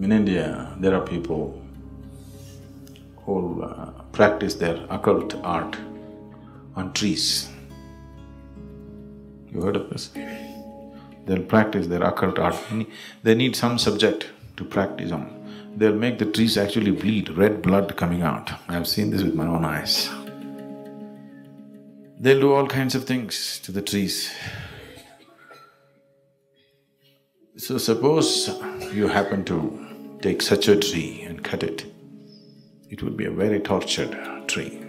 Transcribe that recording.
In India, there are people who practice their occult art on trees. You heard of this? They'll practice their occult art. They need some subject to practice on. They'll make the trees actually bleed, red blood coming out. I've seen this with my own eyes. They'll do all kinds of things to the trees. So suppose you happen to take such a tree and cut it, it would be a very tortured tree.